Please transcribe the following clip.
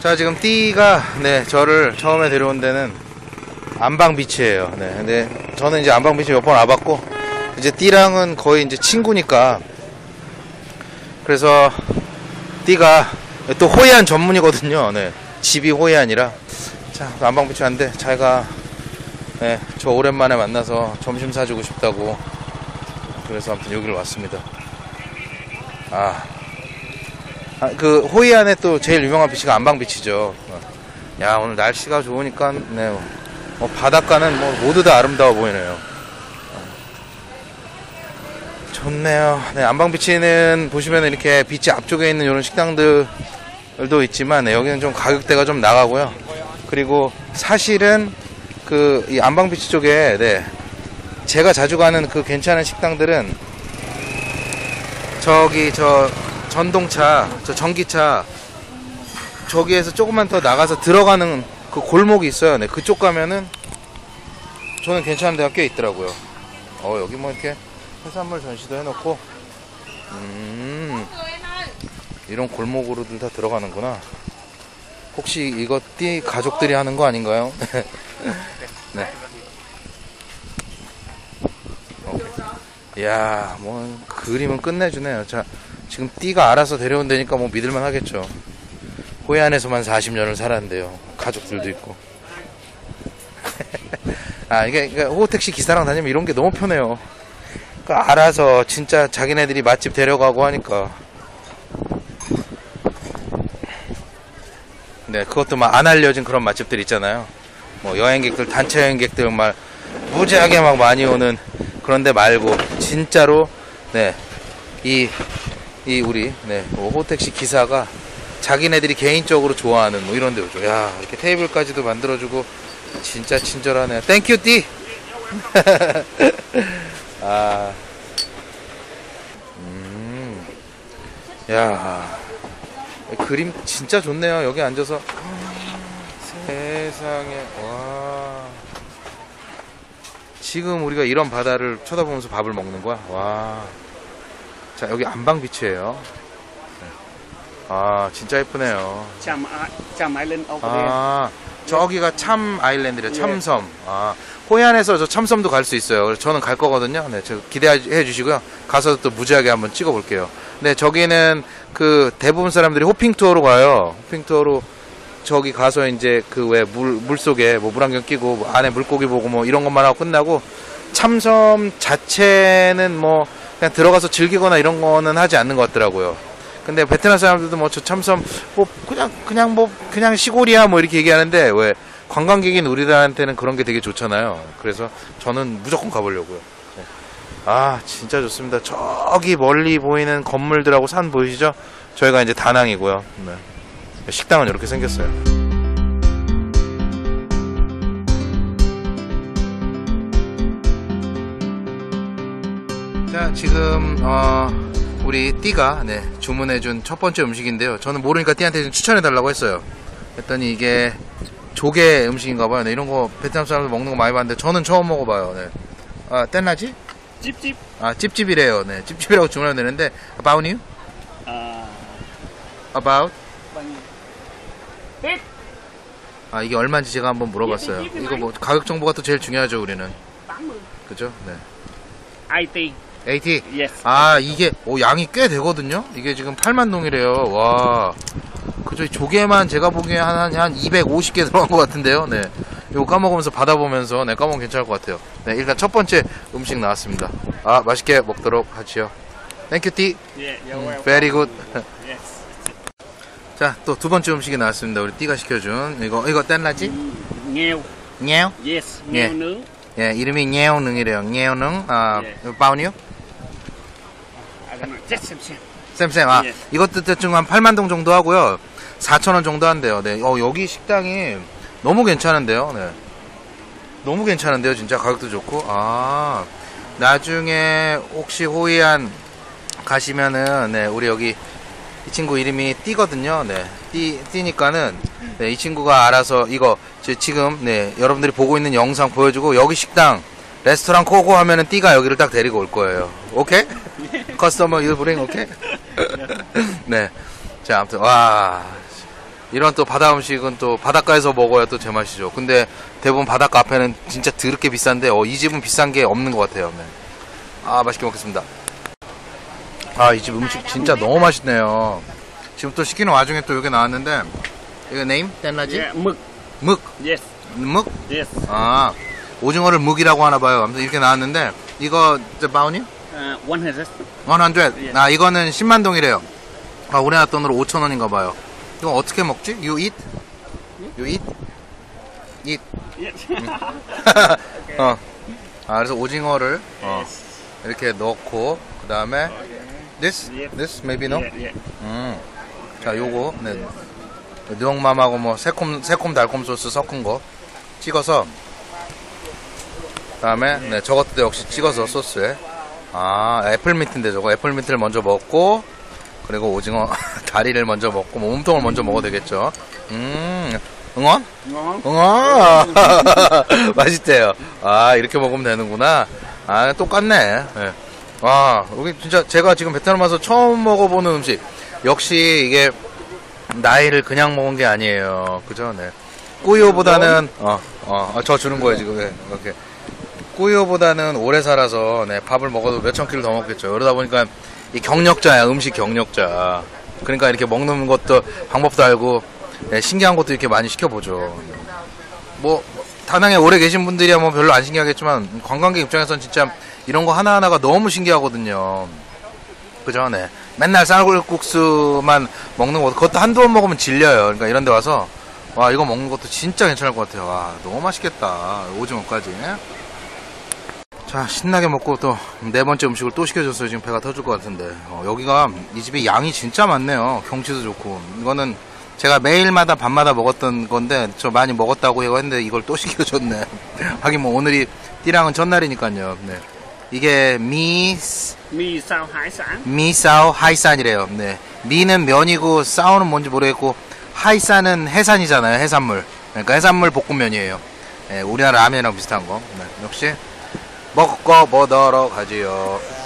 자, 지금 띠가 저를 처음에 데려온 데는 안방비치예요. 근데 저는 이제 안방비치 몇 번 와봤고, 이제 띠랑은 거의 이제 친구니까, 그래서 띠가 또 호이안 전문이거든요. 집이 호이안이라. 자, 안방비치 왔는데 자기가 저 오랜만에 만나서 점심 사주고 싶다고, 그래서 아무튼 여기를 왔습니다. 그 호이안의 또 제일 유명한 비치가 안방비치죠. 야, 오늘 날씨가 좋으니까 바닷가는 모두 다 아름다워 보이네요. 좋네요. 안방비치는 보시면 이렇게 비치 앞쪽에 있는 이런 식당들도 있지만, 여기는 좀 가격대가 좀 나가고요. 그리고 사실은 그 이 안방비치 쪽에 제가 자주 가는 그 괜찮은 식당들은 저기 저 전동차, 저 전기차 저기에서 조금만 더 나가서 들어가는 그 골목이 있어요. 그쪽 가면은 저는 괜찮은 데가 꽤 있더라고요. 여기 이렇게 해산물 전시도 해놓고, 이런 골목으로들 다 들어가는구나. 혹시 이거 띠 가족들이 하는 거 아닌가요? 이야, 그림은 끝내주네요. 자, 지금 띠가 알아서 데려온다니까 믿을만 하겠죠. 호이 안에서만 40년을 살았는데요. 가족들도 있고. 이게 호호택시 기사랑 다니면 이런 게 너무 편해요. 그러니까 알아서 진짜 자기네들이 맛집 데려가고 하니까. 그것도 안 알려진 그런 맛집들 있잖아요. 여행객들, 단체 여행객들 무지하게 많이 오는 그런 데 말고, 진짜로 우리 호호택시 기사가 자기네들이 개인적으로 좋아하는 이런 데 오죠. 야, 이렇게 테이블까지도 만들어주고 진짜 친절하네요. 땡큐 띠. 야, 그림 진짜 좋네요. 여기 앉아서 세상에, 와, 지금 우리가 이런 바다를 쳐다보면서 밥을 먹는 거야. 와. 자, 여기 안방비치예요. 진짜 예쁘네요. 참 아일랜드. 저기가 참 아일랜드래요. 참섬. 호이 안에서 저 참섬도 갈 수 있어요. 그래서 저는 갈 거거든요. 저 기대해 주시고요. 가서 또 무지하게 한번 찍어 볼게요. 저기는 그 대부분 사람들이 호핑 투어로 가요. 호핑 투어로 저기 가서 이제 그 왜 물 속에 물안경 끼고 안에 물고기 보고 이런 것만 하고 끝나고, 참섬 자체는 그냥 들어가서 즐기거나 이런 거는 하지 않는 것 같더라고요. 근데 베트남 사람들도 저 참섬 그냥 시골이야 이렇게 얘기하는데, 왜 관광객인 우리들한테는 그런 게 되게 좋잖아요. 그래서 저는 무조건 가보려고요. 진짜 좋습니다. 저기 멀리 보이는 건물들하고 산 보이시죠? 저희가 이제 다낭이고요. 식당은 이렇게 생겼어요. 자, 지금 우리 띠가 주문해준 첫 번째 음식인데요. 저는 모르니까 띠한테 좀 추천해달라고 했어요. 했더니 이게 조개 음식인가봐요. 이런 거 베트남 사람들 먹는 거 많이 봤는데 저는 처음 먹어봐요. 뗀라지? 찝찝. 찝찝이래요. 찝찝이라고 주문하면 되는데. About you? About? 이게 얼마인지 제가 한번 물어봤어요. 이거 가격 정보가 또 제일 중요하죠, 우리는. 그죠? IT. AT? Yes. 이게 양이 꽤 되거든요. 이게 지금 8만 동이래요. 와, 그저 조개만 제가 보기에 한 250개 들어간 것 같은데요. 이거 까먹으면서 받아보면서 까먹으면 괜찮을 것 같아요. 일단 첫 번째 음식 나왔습니다. 맛있게 먹도록 하지요. 땡큐 띠. 예, very good. Yes. 자, 또 두 번째 음식이 나왔습니다. 우리 띠가 시켜준 이거 뗀라지? 녜오. 녜오? Yes. 녜오는. 예, 이름이 녜오능이래요. 녜오능. 바우니요? 쌤쌤. 이것도 대충 한 8만 동 정도 하고요. 4,000원 정도 한대요. 여기 식당이 너무 괜찮은데요. 진짜 가격도 좋고. 나중에 혹시 호이안 가시면은 네, 우리 여기 이 친구 이름이 띠거든요. 네, 띠니까는 네, 이 친구가 알아서 이거 지금 네, 여러분들이 보고 있는 영상 보여주고 여기 식당 레스토랑 코고 하면은 띠가 여기를 딱 데리고 올 거예요. 오케이? 커스터머 유 브링 오케이? 네. 자, 아무튼 와, 이런 또 바다 음식은 또 바닷가에서 먹어야 또 제맛이죠. 근데 대부분 바닷가 앞에는 진짜 드럽게 비싼데 이 집은 비싼 게 없는 것 같아요. 네. 아, 맛있게 먹겠습니다. 아, 이 집 음식 진짜 너무 맛있네요. 지금 또 시키는 와중에 또 여기 나왔는데 이거 네임? 댄라지? 예, 묵. 묵? 예스. 묵? 예스. 아, 오징어를 묵이라고 하나봐요. 아무튼 이렇게 나왔는데 이거 마운이요? 100. 100. 아, 이거는 10만 동이래요. 아, 우리나라 돈으로 5,000원인가봐요. 이거 어떻게 먹지? You eat? You eat? Eat. 어. 아, 그래서 오징어를 이렇게 넣고 그 다음에 this maybe no? 자, 요거 네. 누엉맘하고 뭐 새콤 달콤 소스 섞은 거 찍어서 다음에 네, 저것도 역시 찍어서 소스에. 아, 애플민트인데 저거 애플민트를 먼저 먹고 그리고 오징어 다리를 먼저 먹고 뭐 몸통을 먼저 먹어도 되겠죠. 응원? 응원! 맛있대요. 아, 이렇게 먹으면 되는구나. 아, 똑같네. 네. 와, 여기 진짜 제가 지금 베트남 와서 처음 먹어보는 음식. 역시 이게 나이를 그냥 먹은 게 아니에요. 그죠? 네. 꾸이오보다는 저 주는 거예요 지금. 네. 이렇게. 꾸이오보다는 오래 살아서 네, 밥을 먹어도 몇천 킬로 더 먹겠죠. 그러다 보니까 이 경력자야, 음식 경력자. 그러니까 이렇게 먹는 것도 방법도 알고 네, 신기한 것도 이렇게 많이 시켜보죠. 뭐 다낭에 오래 계신 분들이야 뭐 별로 안 신기하겠지만 관광객 입장에선 진짜 이런 거 하나하나가 너무 신기하거든요. 그죠? 네. 맨날 쌀국수만 먹는 거 그것도 한두 번 먹으면 질려요. 그러니까 이런 데 와서 와, 이거 먹는 것도 진짜 괜찮을 것 같아요. 와, 너무 맛있겠다. 오징어까지. 자, 신나게 먹고 또 네 번째 음식을 또 시켜줬어요. 지금 배가 터질 것 같은데 여기가 이 집이 양이 진짜 많네요. 경치도 좋고 이거는 제가 매일마다 밤마다 먹었던 건데 저 많이 먹었다고 했는데 이걸 또 시켜줬네. 하긴 뭐 오늘이 띠랑은 첫날이니까요. 네. 이게 미사오 하이산이래요. 네. 미는 면이고 사오는 뭔지 모르겠고 하이산은 해산이잖아요. 해산물. 그러니까 해산물 볶음면이에요. 네, 우리나라 라면이랑 비슷한 거. 네. 역시 먹고 보도록 하지요.